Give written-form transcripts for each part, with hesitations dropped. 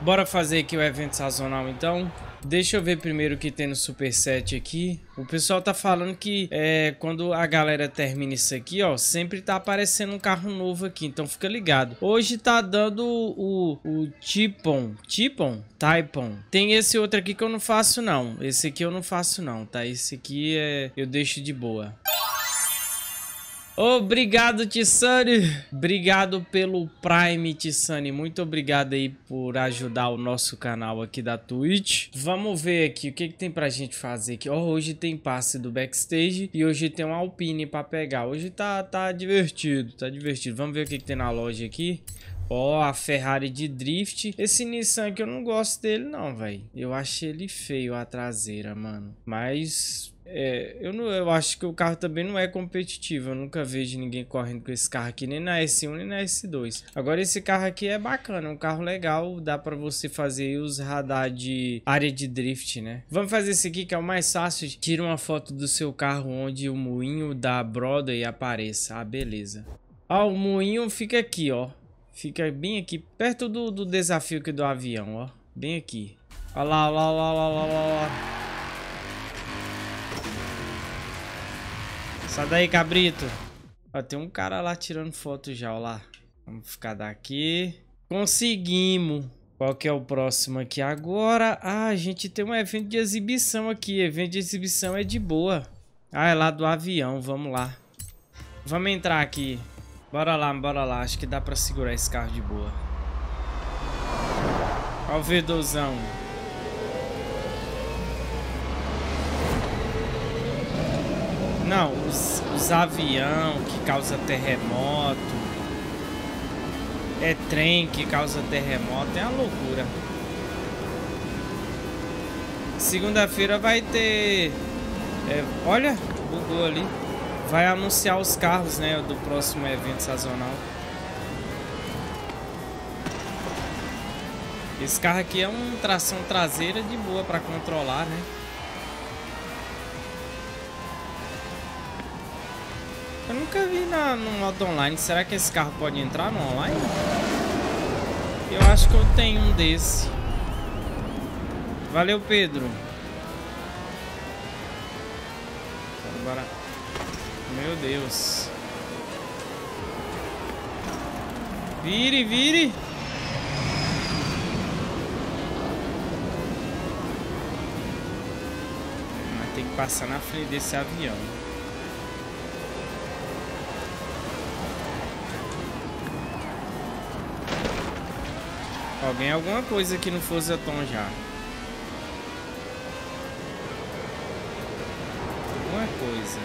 Bora fazer aqui o evento sazonal então. Deixa eu ver primeiro o que tem no Superset aqui. O pessoal tá falando que quando a galera termina isso aqui, ó, sempre tá aparecendo um carro novo aqui, então fica ligado. Hoje tá dando o Typon. Tem esse outro aqui que eu não faço não. Esse aqui eu não faço não, tá? Esse aqui eu deixo de boa. Obrigado, Tissane. Obrigado pelo Prime, Tissane. Muito obrigado aí por ajudar o nosso canal aqui da Twitch. Vamos ver aqui o que tem pra gente fazer aqui. Oh, hoje tem passe do backstage e hoje tem um Alpine pra pegar. Hoje tá divertido, tá divertido. Vamos ver o que tem na loja aqui. Ó, a Ferrari de drift. Esse Nissan aqui eu não gosto dele não, velho. Eu achei ele feio a traseira, mano. Mas... eu acho que o carro também não é competitivo. Eu nunca vejo ninguém correndo com esse carro aqui, nem na S1, nem na S2. Agora esse carro aqui é bacana, é um carro legal. Dá pra você fazer os radar de área de drift, né? Vamos fazer esse aqui que é o mais fácil. Tira uma foto do seu carro onde o moinho da Broadway apareça. Ah, beleza. Ó, o moinho fica aqui, ó. Fica bem aqui, perto do desafio aqui do avião, ó. Bem aqui. Ó lá, ó lá, ó lá, ó lá, ó lá. Sai daí, cabrito. Ó, tem um cara lá tirando foto já, ó lá. Vamos ficar daqui. Conseguimos. Qual que é o próximo aqui agora? Ah, a gente tem um evento de exibição aqui. Evento de exibição é de boa. Ah, é lá do avião, vamos lá. Vamos entrar aqui. Bora lá, bora lá. Acho que dá pra segurar esse carro de boa. Ó o V2zão. Não, os avião que causa terremoto, é trem que causa terremoto, é uma loucura. Segunda-feira vai ter... olha, bugou ali. Vai anunciar os carros, né, do próximo evento sazonal. Esse carro aqui é um tração traseira de boa pra controlar, né? Eu nunca vi no modo online. Será que esse carro pode entrar no online? Eu acho que eu tenho um desse. Valeu, Pedro. Bora. Meu Deus. Vire, vire. Mas tem que passar na frente desse avião. Alguém, alguma coisa aqui no Forza Tom já. Alguma coisa.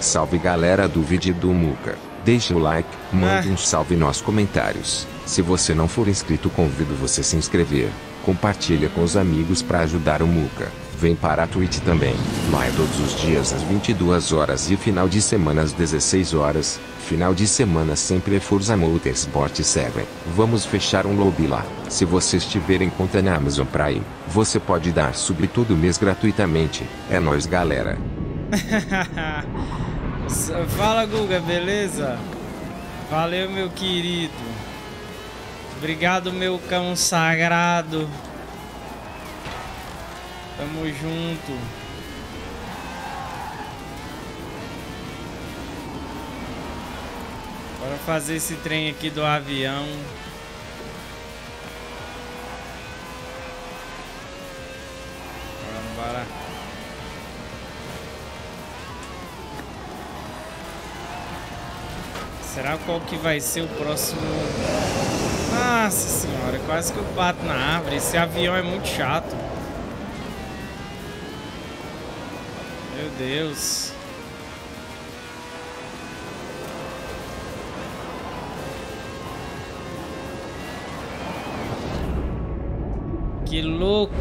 Salve galera do vídeo do Muca. Deixa o like, manda um salve nos comentários. Se você não for inscrito, convido você a se inscrever. Compartilha com os amigos para ajudar o Muca. Vem para a Twitch também, lá é todos os dias às 22 horas e final de semana às 16 horas, final de semana sempre é Forza Motorsport 7, vamos fechar um lobby lá, se você estiver em conta na Amazon Prime, você pode dar sub todo mês gratuitamente, é nóis galera. Fala Guga, beleza? Valeu meu querido, obrigado meu cão sagrado. Tamo junto. Bora fazer esse trem aqui do avião. Bora, bora. Será qual que vai ser o próximo? Nossa senhora, quase que eu bato na árvore. Esse avião é muito chato. Meu Deus. Que louco.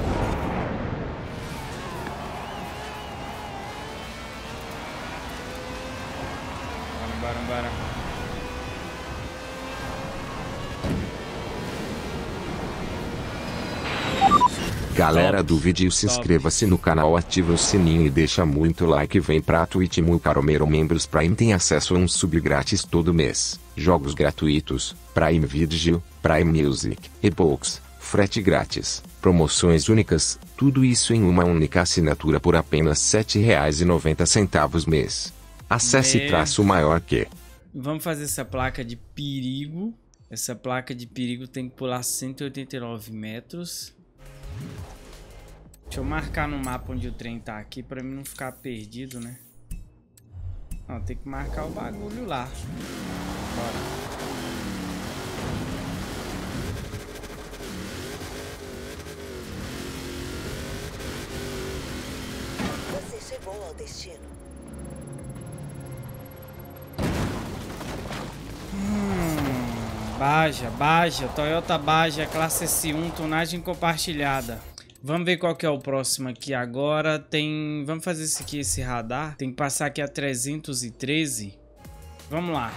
Bora, bora, bora. Galera do vídeo, se inscreva-se no canal, ativa o sininho e deixa muito like. Vem pra Twitch, meu caro membros Prime tem acesso a um sub grátis todo mês, jogos gratuitos, Prime Video, Prime Music, e-books, frete grátis, promoções únicas, tudo isso em uma única assinatura por apenas R$ 7,90 mês. Acesse traço maior que... Vamos fazer essa placa de perigo. Essa placa de perigo tem que pular 189 metros. Deixa eu marcar no mapa onde o trem tá aqui pra mim não ficar perdido, né? Não, tem que marcar o bagulho lá. Bora. Você chegou ao destino. Baja, Toyota Baja, classe S1, tonagem compartilhada. Vamos ver qual que é o próximo aqui agora. Tem... Vamos fazer esse aqui, esse radar. Tem que passar aqui a 313. Vamos lá.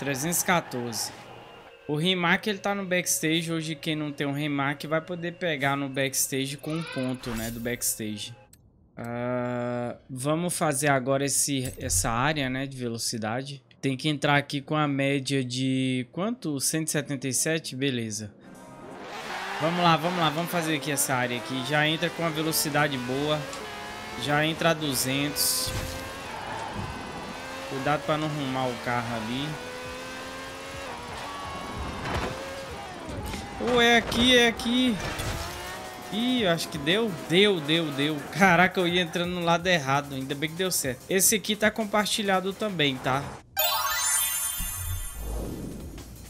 ...314. O Rimac, ele tá no backstage. Hoje quem não tem um Rimac vai poder pegar no backstage com um ponto, né? Do backstage. Vamos fazer agora essa área, né? De velocidade. Tem que entrar aqui com a média de... Quanto? 177? Beleza. Vamos lá. Vamos fazer aqui essa área aqui. Já entra com a velocidade boa. Já entra a 200. Cuidado pra não arrumar o carro ali. Ou é aqui. Ih, eu acho que deu. Deu. Caraca, eu ia entrando no lado errado. Ainda bem que deu certo. Esse aqui tá compartilhado também, tá?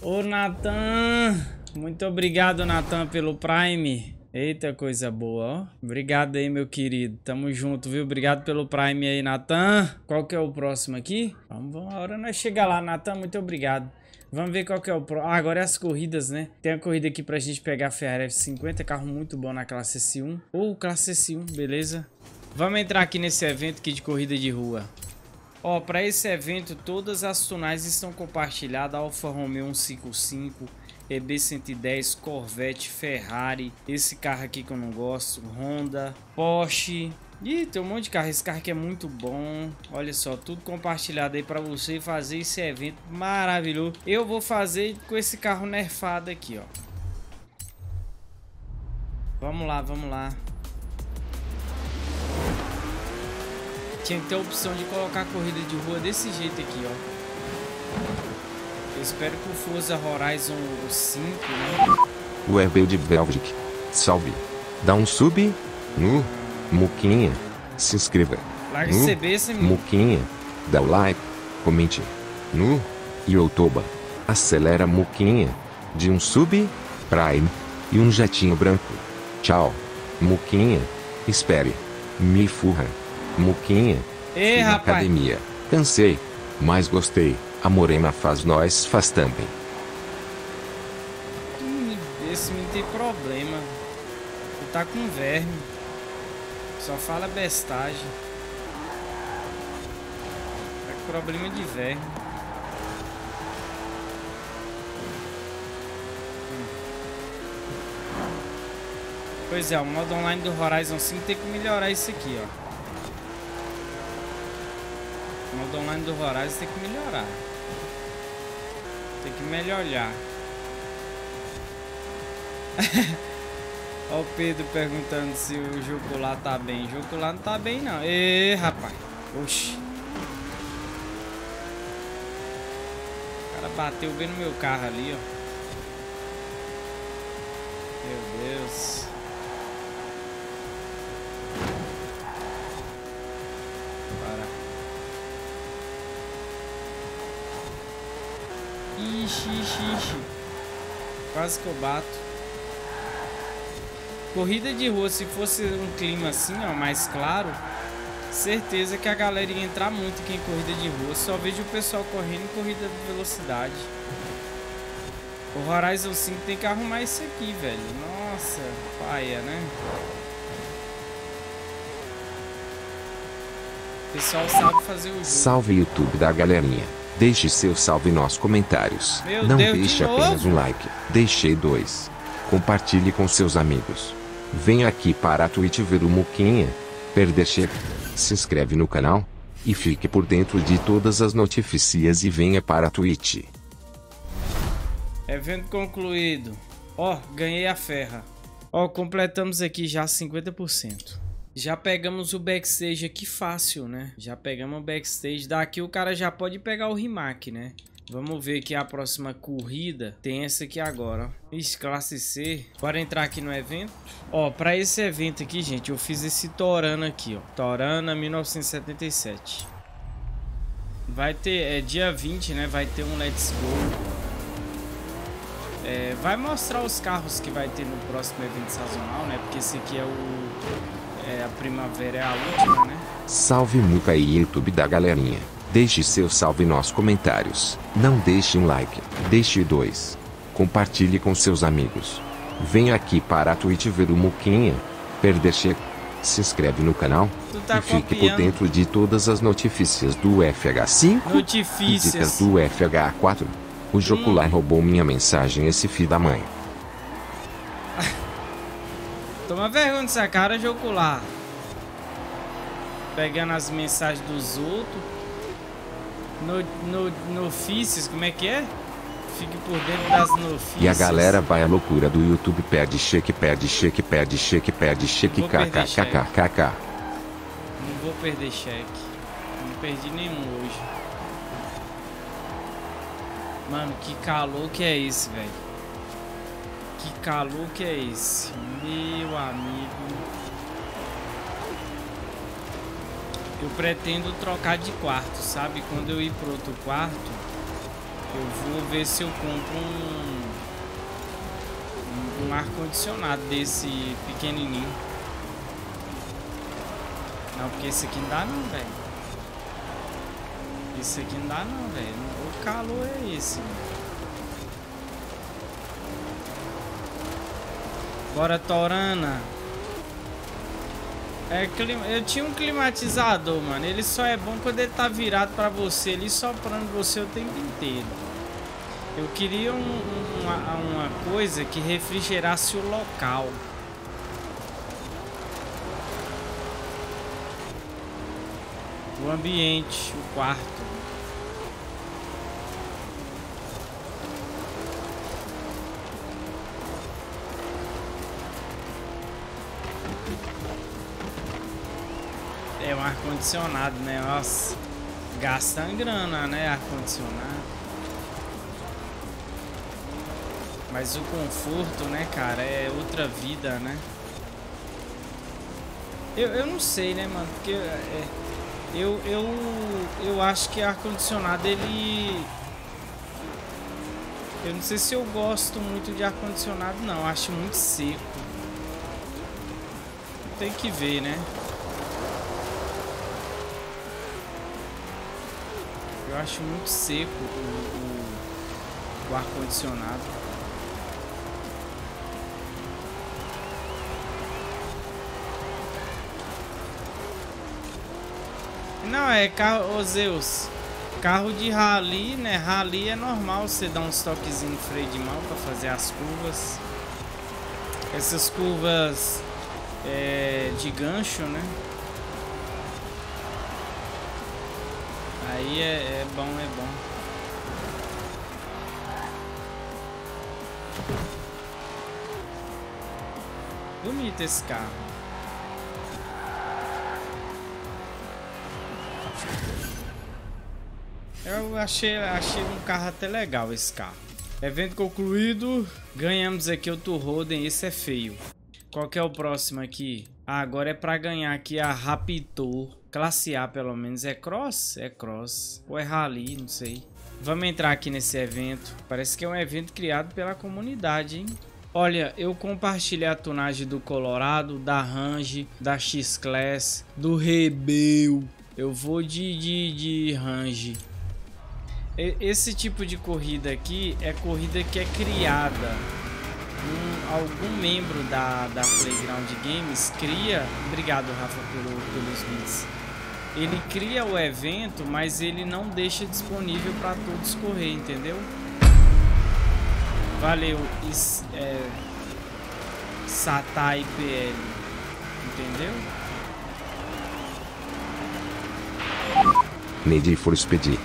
Ô, Nathan. Muito obrigado, Nathan, pelo Prime. Eita, coisa boa, ó. Obrigado aí, meu querido. Tamo junto, viu? Obrigado pelo Prime aí, Nathan. Qual que é o próximo aqui? Vamos, a hora nós chegar lá, Nathan. Muito obrigado. Vamos ver qual que é o próximo. Ah, agora é as corridas, né? Tem a corrida aqui pra gente pegar a Ferrari F50. Carro muito bom na classe S1. Ou classe S1, beleza? Vamos entrar aqui nesse evento aqui de corrida de rua. Ó, pra esse evento, todas as tonagens estão compartilhadas. Alfa Romeo 155, EB 110, Corvette, Ferrari. Esse carro aqui que eu não gosto. Honda, Porsche... Ih, tem um monte de carro. Esse carro aqui é muito bom. Olha só, tudo compartilhado aí pra você fazer esse evento maravilhoso. Eu vou fazer com esse carro nerfado aqui, ó. Vamos lá. Tinha que ter a opção de colocar a corrida de rua desse jeito aqui, ó. Eu espero que o Forza Horizon 5, né? O EB de Belgique. Salve. Dá um sub no... Muquinha, se inscreva. Larga de ser besta, Muquinha, dá o like, comente. No Youtube. Acelera, Muquinha. De um sub, Prime. E um jatinho branco. Tchau, Muquinha. Espere. Me furra. Muquinha. Ei, rapaz. Academia. Cansei. Mas gostei. A morena faz, nós faz também. Esse não tem problema. Ele tá com verme. Só fala bestagem. Tá com problema de verme. Pois é, o modo online do Horizon 5 tem que melhorar isso aqui, ó. O modo online do Horizon tem que melhorar. Tem que melhorar. Ó o Pedro perguntando se o jogo lá tá bem. O jogo lá não tá bem, não. Ê, rapaz. Oxi. O cara bateu bem no meu carro ali, ó. Meu Deus. Para. Ixi. Quase que eu bato. Corrida de rua, se fosse um clima assim, ó, mais claro, certeza que a galera ia entrar muito aqui em corrida de rua. Só vejo o pessoal correndo em corrida de velocidade. O Horizon 5 tem que arrumar isso aqui, velho. Nossa, paia, né? Pessoal, sabe fazer o jogo. Salve YouTube da galerinha. Deixe seu salve nos comentários. Meu Não Deus, deixe de apenas novo? Um like. Deixe dois. Compartilhe com seus amigos. Venha aqui para a Twitch ver o Muquinha. Perder cheque. Se inscreve no canal. E fique por dentro de todas as notícias e venha para a Twitch. Evento concluído. Ó, ganhei a ferra. Ó, completamos aqui já 50%. Já pegamos o backstage aqui fácil, né? Já pegamos o backstage. Daqui o cara já pode pegar o Rimac, né? Vamos ver que a próxima corrida tem essa aqui agora, ó. Ixi, classe C. Bora entrar aqui no evento. Ó, pra esse evento aqui, gente, eu fiz esse Torana aqui, ó. Torana 1977. Vai ter... É dia 20, né? Vai ter um Let's Go. É, vai mostrar os carros que vai ter no próximo evento sazonal, né? Porque esse aqui é o... É, a primavera é a última, né? Salve Muca e YouTube da galerinha. Deixe seu salve nos comentários. Não deixe um like. Deixe dois. Compartilhe com seus amigos. Venha aqui para a Twitch ver o Muquinha. Perder cheque. Se inscreve no canal. Tá e fique copiando. Por dentro de todas as notícias do FH5. Notícias. E dicas do FH4. O Jocular roubou minha mensagem, esse filho da mãe. Toma vergonha dessa cara, Jocular. Pegando as mensagens dos outros. Notícias, como é que é? Fique por dentro das notícias. E a galera vai à loucura do YouTube. Perde cheque, perde cheque, perde cheque, perde cheque, kkkkkk. Não vou perder cheque. Não perdi nenhum hoje. Mano, que calor que é esse, velho. Que calor que é esse. Meu amigo. Eu pretendo trocar de quarto, sabe? Quando eu ir pro outro quarto, eu vou ver se eu compro um ar-condicionado desse pequenininho. Não, porque esse aqui não dá não, velho. Esse aqui não dá não, velho. O calor é esse, velho. Bora, Torana. É, eu tinha um climatizador, mano. Ele só é bom quando ele tá virado pra você, ele soprando você o tempo inteiro. Eu queria uma coisa que refrigerasse o local. O ambiente, o quarto. É um ar-condicionado, né? Nossa, gasta grana, né? Ar-condicionado. Mas o conforto, né, cara? É outra vida, né? Eu não sei, né, mano? Porque eu acho que ar-condicionado, ele... Eu não sei se eu gosto muito de ar-condicionado, não. Eu acho muito seco. Tem que ver, né? Eu acho muito seco o ar-condicionado. Não, é carro... Ô Zeus, carro de rally, né? Rally é normal você dar uns toquezinhos no freio de mão pra fazer as curvas. Essas curvas de gancho, né? Aí é bom, é bom. Bonito esse carro. Eu achei um carro até legal esse carro. Evento concluído. Ganhamos aqui o Tour Roden. Esse é feio. Qual que é o próximo aqui? Ah, agora é pra ganhar aqui a Raptor. Classe A, pelo menos. É cross? É cross. Ou é rally, não sei. Vamos entrar aqui nesse evento. Parece que é um evento criado pela comunidade, hein? Olha, eu compartilhei a tunagem do Colorado, da Range, da X-Class, do Rebel. Eu vou de Range. Esse tipo de corrida aqui é corrida que é criada. Algum membro da Playground Games cria... Obrigado, Rafa, pelos bits. ele cria o evento, mas ele não deixa disponível para todos correr, entendeu? Valeu, Satai PL, entendeu? Need for Speed. Need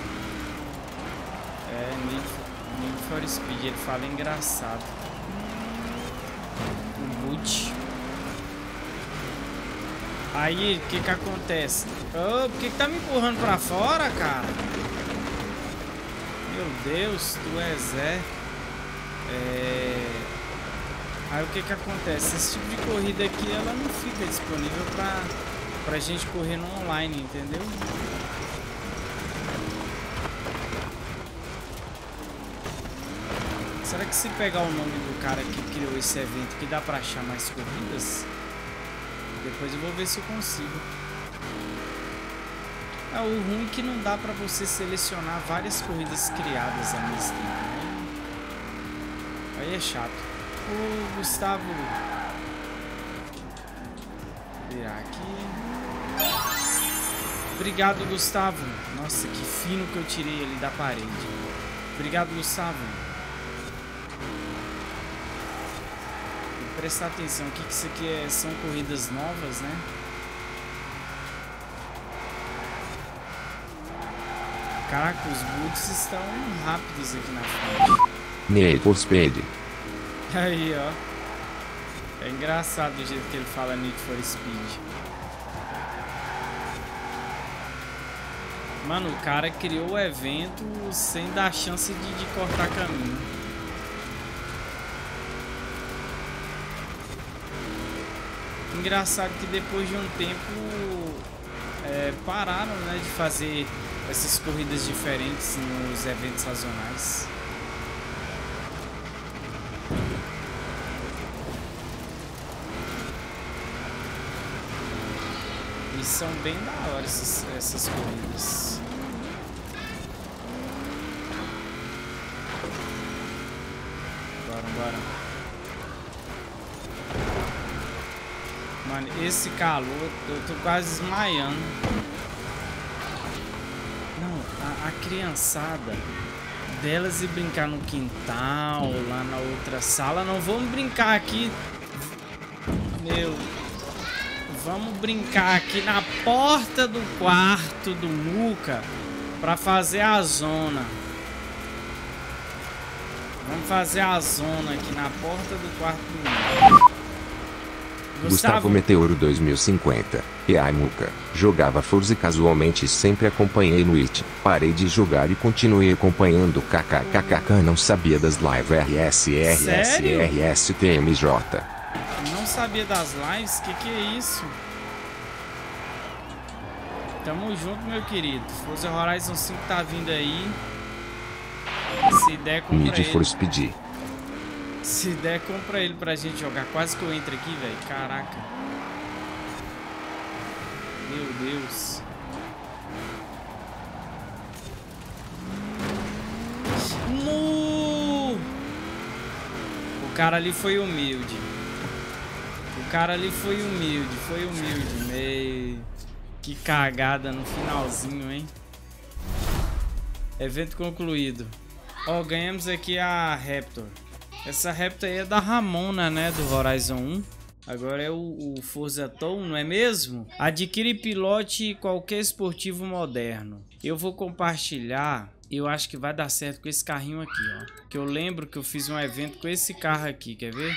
for Speed, ele fala engraçado. Um boot. Aí, o que que acontece? Oh, por que que tá me empurrando pra fora, cara? Meu Deus, tu é Zé. Aí o que que acontece? Esse tipo de corrida aqui, ela não fica disponível pra gente correr no online, entendeu? Será que se pegar o nome do cara que criou esse evento, que dá pra achar mais corridas? Depois eu vou ver se eu consigo. Ah, o ruim é que não dá pra você selecionar várias corridas criadas ao mesmo tempo, né? Aí é chato. O Gustavo virar aqui. Obrigado, Gustavo. Nossa, que fino que eu tirei ele da parede. Obrigado, Gustavo. Tem que prestar atenção. O que isso aqui é? São corridas novas, né? Caraca, os boots estão rápidos aqui na frente. Need for Speed. Aí, ó. É engraçado o jeito que ele fala Need for Speed. Mano, o cara criou o evento sem dar chance de cortar caminho. Engraçado que depois de um tempo pararam, né, de fazer essas corridas diferentes nos eventos sazonais. São bem da hora essas corridas. Bora. Mano, esse calor, eu tô quase desmaiando. Não, a criançada delas e brincar no quintal, lá na outra sala. Não, vamos brincar aqui. Vamos brincar aqui na porta do quarto do Muca pra fazer a zona. Vamos fazer a zona aqui na porta do quarto do Muca. Gustavo Meteoro 2050. E ai, Muca, jogava Forza casualmente e sempre acompanhei no It. Parei de jogar e continuei acompanhando. KKKKK, não sabia das lives RSRSRSTMJ. Não sabia das lives? Que é isso? Tamo junto, meu querido. Forza Horizon 5 tá vindo aí. Se der, compra ele. Need for Speed. Se der, compra ele pra gente jogar. Quase que eu entro aqui, velho. Caraca. Meu Deus. No! O cara ali foi humilde. Foi humilde. Meio... Que cagada no finalzinho, hein? Evento concluído. Ó, ganhamos aqui a Raptor. Essa Raptor aí é da Ramona, né? Do Horizon 1. Agora é o Forza Tom, não é mesmo? Adquire e pilote qualquer esportivo moderno. Eu vou compartilhar... Eu acho que vai dar certo com esse carrinho aqui, ó. Que eu lembro que eu fiz um evento com esse carro aqui, quer ver?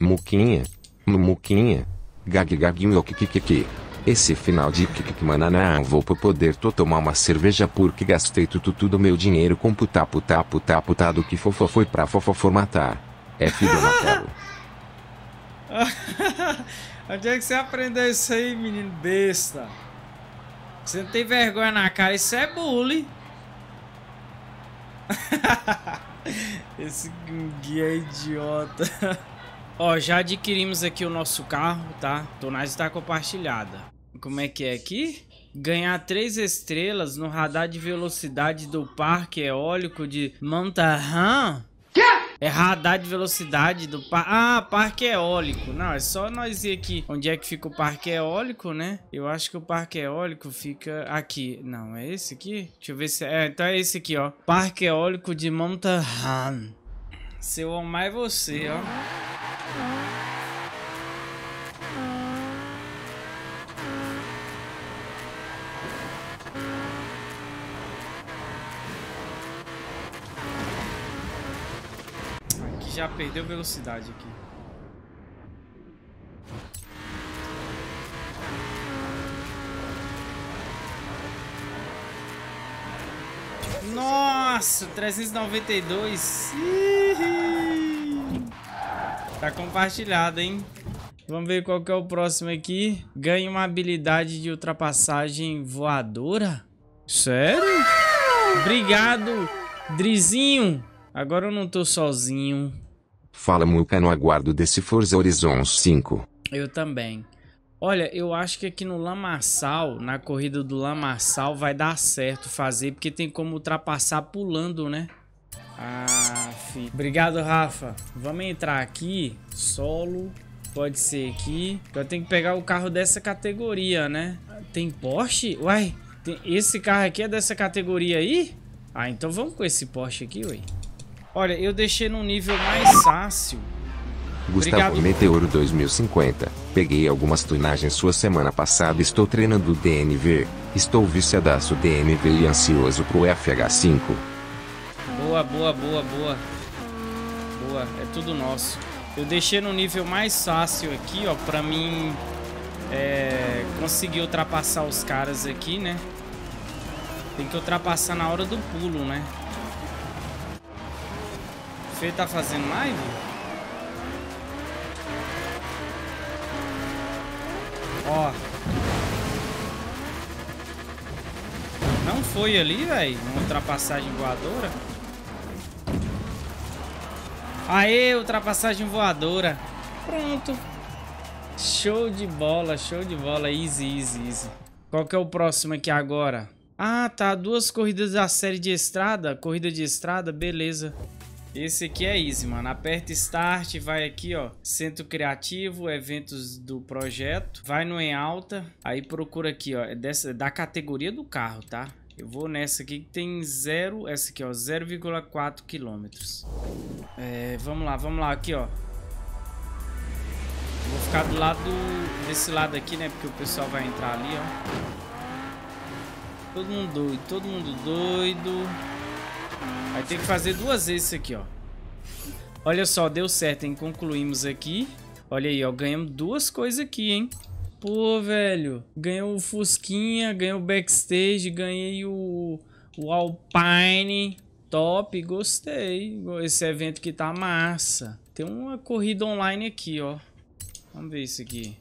Muquinha. Mumuquinha, gag gaguinho que. Esse final de que mananá, vou poder tô tomar uma cerveja porque gastei tudo meu dinheiro com puta do que fofo foi pra fofo formatar. É filho Natal. Onde é que você aprendeu isso aí, menino besta? Você não tem vergonha na cara, isso é bullying. Esse guia é idiota. Ó, já adquirimos aqui o nosso carro, tá? Tonagem está compartilhada. Como é que é aqui? Ganhar 3 estrelas no radar de velocidade do parque eólico de Montaran. É radar de velocidade do parque. Ah, parque eólico. Não, é só nós ir aqui. Onde é que fica o parque eólico, né? Eu acho que o parque eólico fica aqui. Não, é esse aqui? Deixa eu ver se... É, então é esse aqui, ó. Parque eólico de Montahan. Se eu amar é você, ó. Já perdeu velocidade aqui. Nossa, 392. Ih, tá compartilhado, hein? Vamos ver qual que é o próximo aqui. Ganha uma habilidade de ultrapassagem voadora? Sério? Obrigado, Drizinho. Agora eu não tô sozinho. Fala, Muca, no aguardo desse Forza Horizon 5. Eu também. Olha, eu acho que aqui no Lamaçal, na corrida do Lamaçal, vai dar certo fazer, porque tem como ultrapassar pulando, né? Ah, filho. Obrigado, Rafa. Vamos entrar aqui. Solo. Pode ser aqui. Eu tenho que pegar o carro dessa categoria, né? Tem Porsche? Uai, tem... esse carro aqui é dessa categoria aí? Ah, então vamos com esse Porsche aqui, ué. Olha, eu deixei num nível mais fácil. Gustavo, obrigado. Meteoro 2050. Peguei algumas tunagens sua semana passada. Estou treinando o DNV. Estou viciadaço DNV e ansioso pro FH5. Boa, boa, boa, boa. Boa, é tudo nosso. Eu deixei num nível mais fácil aqui, ó. Pra mim conseguir ultrapassar os caras aqui, né? Tem que ultrapassar na hora do pulo, né? Ele tá fazendo live? Ó. Não foi ali, velho. Uma ultrapassagem voadora. Aê, ultrapassagem voadora. Pronto. Show de bola, show de bola. Easy, easy, easy. Qual que é o próximo aqui agora? Ah, tá. Duas corridas da série de estrada. Corrida de estrada, beleza. Esse aqui é easy, mano. Aperta Start, vai aqui, ó. Centro Criativo, Eventos do Projeto. Vai no Em Alta. Aí procura aqui, ó. É dessa, da categoria do carro, tá? Eu vou nessa aqui que tem zero. Essa aqui, ó. 0,4 quilômetros. É, vamos lá, vamos lá. Aqui, ó. Vou ficar do lado... desse lado aqui, né? Porque o pessoal vai entrar ali, ó. Todo mundo doido, todo mundo doido. Aí tem que fazer duas vezes isso aqui, ó. Olha só, deu certo, hein? Concluímos aqui. Olha aí, ó. Ganhamos duas coisas aqui, hein? Pô, velho. Ganhei o Fusquinha, ganhei o Backstage, ganhei o Alpine. Top, gostei. Esse evento aqui tá massa. Tem uma corrida online aqui, ó. Vamos ver isso aqui.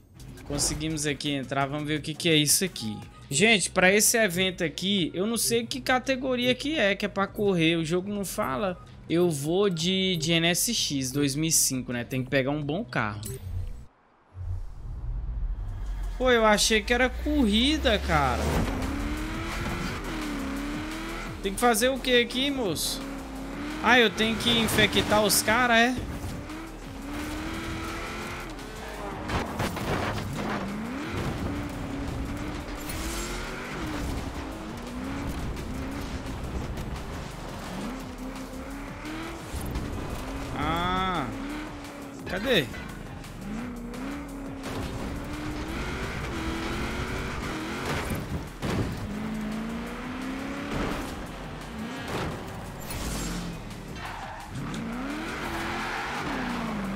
Conseguimos aqui entrar, vamos ver o que é isso aqui. Gente, pra esse evento aqui, eu não sei que categoria que é pra correr, o jogo não fala. Eu vou de NSX 2005, né? Tem que pegar um bom carro. Pô, eu achei que era corrida, cara. Tem que fazer o que aqui, moço? Ah, eu tenho que infectar os caras, é? Cadê?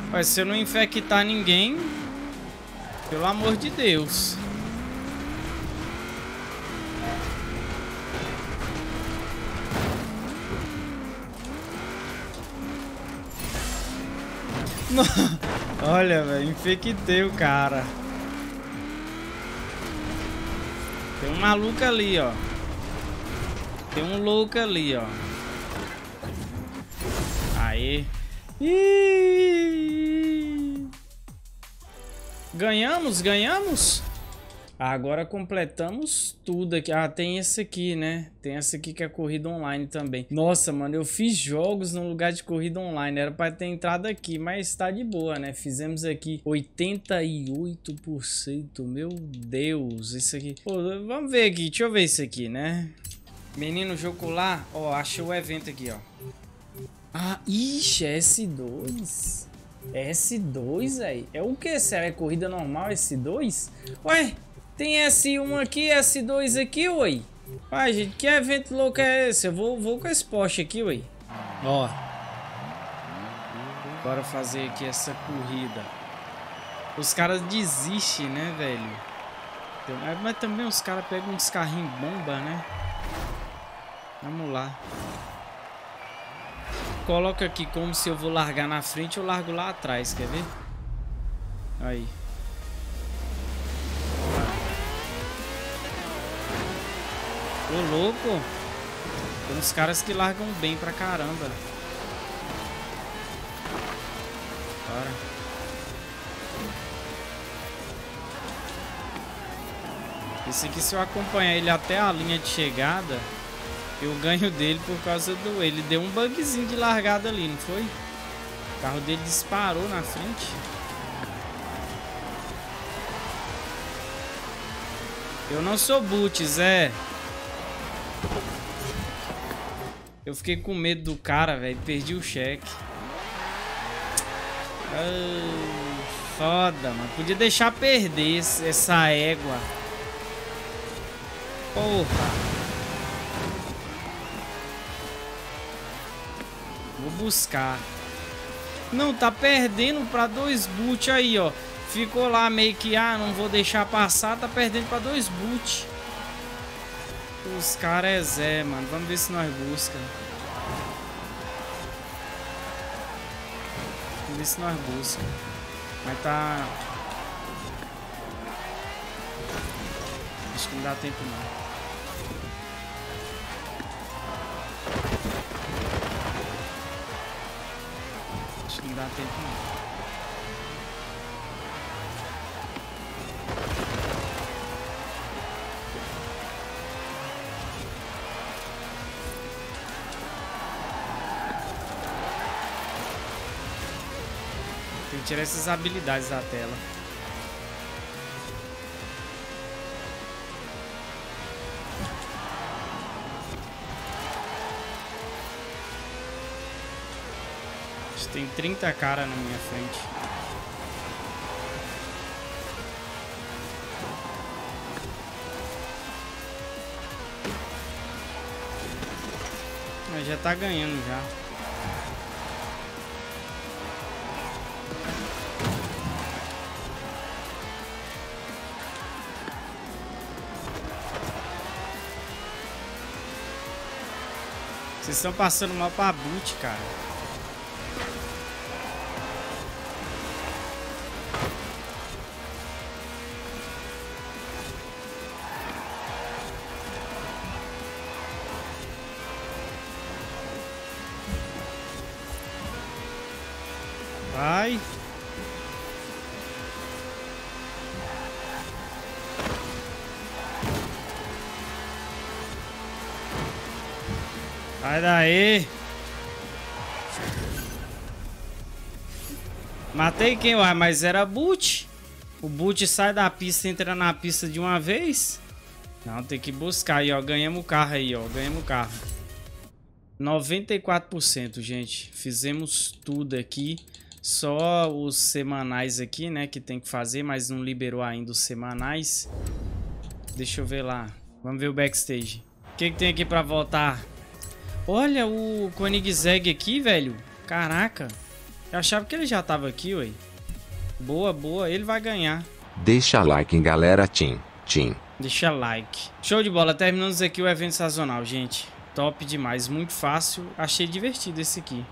Mas se eu não infectar ninguém, pelo amor de Deus. Olha, velho, infectei o cara. Tem um maluco ali, ó. Tem um louco ali, ó. Aê. Ih! Ganhamos, ganhamos. Agora completamos tudo aqui. Ah, tem esse aqui, né? Tem esse aqui que é corrida online também. Nossa, mano, eu fiz jogos no lugar de corrida online. Era pra ter entrado aqui, mas tá de boa, né? Fizemos aqui 88%. Meu Deus, isso aqui... Pô, vamos ver aqui. Deixa eu ver isso aqui, né? Menino, jogo lá. Ó, achei o evento aqui, ó. Ah, ixi, é S2. S2, aí. É o que? Será que é corrida normal S2? Ué... Tem S1 aqui, S2 aqui, ué. Ai, gente, que evento louco é esse? Eu vou com esse Porsche aqui, ué. Ó. Bora fazer aqui essa corrida. Os caras desistem, né, velho? Então, mas também os caras pegam uns carrinhos bomba, né? Vamos lá. Coloca aqui como se eu vou largar na frente, eu largo lá atrás, quer ver? Aí. Ô, louco. Tem uns caras que largam bem pra caramba. Bora. Esse aqui, se eu acompanhar ele até a linha de chegada, eu ganho dele por causa do... Ele deu um bugzinho de largada ali, não foi? O carro dele disparou na frente. Eu não sou boot, Zé. Eu fiquei com medo do cara, velho. Perdi o cheque. Oh, foda, mano. Podia deixar perder essa égua. Porra. Vou buscar. Não, tá perdendo pra dois boot aí, ó. Ficou lá meio que, ah, não vou deixar passar. Tá perdendo pra dois boot. Os caras é Zé, mano. Vamos ver se nós busca. Vamos ver se nós busca. Mas tá... Acho que não dá tempo não. Acho que não dá tempo não. Tirar essas habilidades da tela. Acho que tem 30 caras na minha frente. Mas já tá ganhando já. Vocês estão passando mal pra boot, cara. Vai. Sai daí. Matei quem? Uai, mas era boot. O boot sai da pista, entra na pista de uma vez. Não, tem que buscar aí, ó. Ganhamos o carro aí, ó. Ganhamos o carro. 94%, gente. Fizemos tudo aqui. Só os semanais aqui, né? Que tem que fazer, mas não liberou ainda os semanais. Deixa eu ver lá. Vamos ver o backstage. O que tem aqui pra voltar? Olha o Koenigsegg aqui, velho. Caraca. Eu achava que ele já tava aqui, ué. Boa, boa. Ele vai ganhar. Deixa like, galera. Tim. Deixa like. Show de bola. Terminamos aqui o evento sazonal, gente. Top demais. Muito fácil. Achei divertido esse aqui.